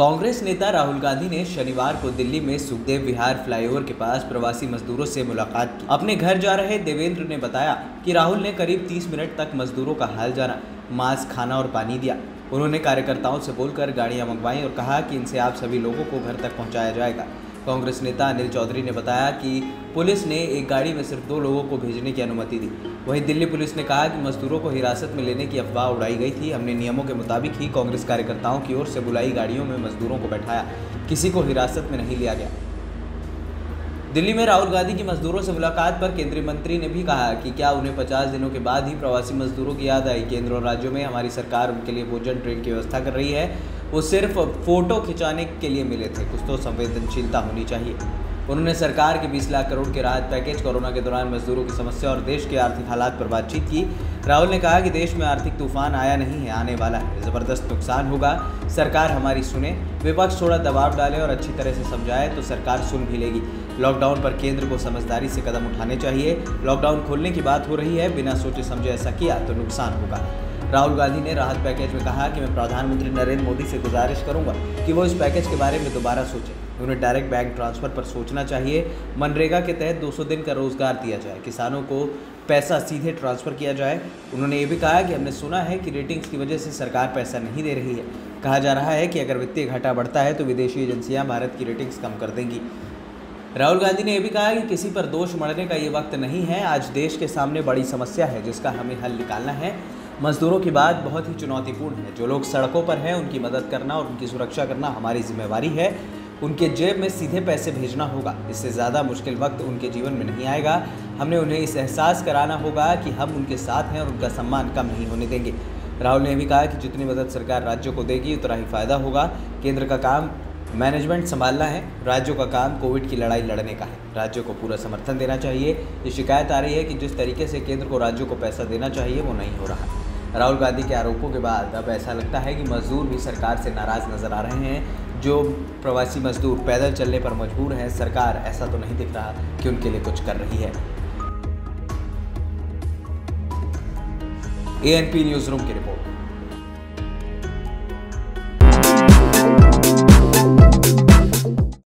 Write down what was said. कांग्रेस नेता राहुल गांधी ने शनिवार को दिल्ली में सुखदेव विहार फ्लाईओवर के पास प्रवासी मजदूरों से मुलाकात की। अपने घर जा रहे देवेंद्र ने बताया कि राहुल ने करीब 30 मिनट तक मजदूरों का हाल जाना, मास्क, खाना और पानी दिया। उन्होंने कार्यकर्ताओं से बोलकर गाड़ियां मंगवाईं और कहा कि इनसे आप सभी लोगों को घर तक पहुँचाया जाएगा। कांग्रेस नेता अनिल चौधरी ने बताया कि पुलिस ने एक गाड़ी में सिर्फ 2 लोगों को भेजने की अनुमति दी। वहीं दिल्ली पुलिस ने कहा कि मजदूरों को हिरासत में लेने की अफवाह उड़ाई गई थी। हमने नियमों के मुताबिक ही कांग्रेस कार्यकर्ताओं की ओर से बुलाई गाड़ियों में मजदूरों को बैठाया, किसी को हिरासत में नहीं लिया गया। दिल्ली में राहुल गांधी की मजदूरों से मुलाकात पर केंद्रीय मंत्री ने भी कहा कि क्या उन्हें 50 दिनों के बाद ही प्रवासी मजदूरों की याद आई। केंद्र और राज्यों में हमारी सरकार उनके लिए भोजन ट्रेन की व्यवस्था कर रही है। वो सिर्फ फोटो खिंचाने के लिए मिले थे, कुछ तो संवेदनशीलता होनी चाहिए। उन्होंने सरकार के 20 लाख करोड़ के राहत पैकेज, कोरोना के दौरान मजदूरों की समस्या और देश के आर्थिक हालात पर बातचीत की। राहुल ने कहा कि देश में आर्थिक तूफान आया नहीं है, आने वाला है। ज़बरदस्त नुकसान होगा। सरकार हमारी सुने, विपक्ष थोड़ा दबाव डाले और अच्छी तरह से समझाए तो सरकार सुन भी लेगी। लॉकडाउन पर केंद्र को समझदारी से कदम उठाने चाहिए। लॉकडाउन खोलने की बात हो रही है, बिना सोचे समझे ऐसा किया तो नुकसान होगा। राहुल गांधी ने राहत पैकेज में कहा कि मैं प्रधानमंत्री नरेंद्र मोदी से गुजारिश करूंगा कि वो इस पैकेज के बारे में दोबारा सोचें। उन्हें डायरेक्ट बैंक ट्रांसफ़र पर सोचना चाहिए। मनरेगा के तहत 200 दिन का रोजगार दिया जाए, किसानों को पैसा सीधे ट्रांसफ़र किया जाए। उन्होंने ये भी कहा कि हमने सुना है कि रेटिंग्स की वजह से सरकार पैसा नहीं दे रही है। कहा जा रहा है कि अगर वित्तीय घाटा बढ़ता है तो विदेशी एजेंसियाँ भारत की रेटिंग्स कम कर देंगी। राहुल गांधी ने यह भी कहा कि किसी पर दोष मढ़ने का ये वक्त नहीं है। आज देश के सामने बड़ी समस्या है जिसका हमें हल निकालना है। मजदूरों की बात बहुत ही चुनौतीपूर्ण है। जो लोग सड़कों पर हैं उनकी मदद करना और उनकी सुरक्षा करना हमारी जिम्मेवारी है। उनके जेब में सीधे पैसे भेजना होगा। इससे ज़्यादा मुश्किल वक्त उनके जीवन में नहीं आएगा। हमने उन्हें इस एहसास कराना होगा कि हम उनके साथ हैं और उनका सम्मान कम नहीं होने देंगे। राहुल ने भी कहा कि जितनी मदद सरकार राज्यों को देगी उतना ही फ़ायदा होगा। केंद्र का काम मैनेजमेंट संभालना है, राज्यों का काम कोविड की लड़ाई लड़ने का है। राज्यों को पूरा समर्थन देना चाहिए। ये शिकायत आ रही है कि जिस तरीके से केंद्र को राज्यों को पैसा देना चाहिए वो नहीं हो रहा है। राहुल गांधी के आरोपों के बाद अब ऐसा लगता है कि मजदूर भी सरकार से नाराज़ नज़र आ रहे हैं। जो प्रवासी मजदूर पैदल चलने पर मजबूर हैं, सरकार ऐसा तो नहीं दिख रहा कि उनके लिए कुछ कर रही है। ANP न्यूज़ रूम की रिपोर्ट।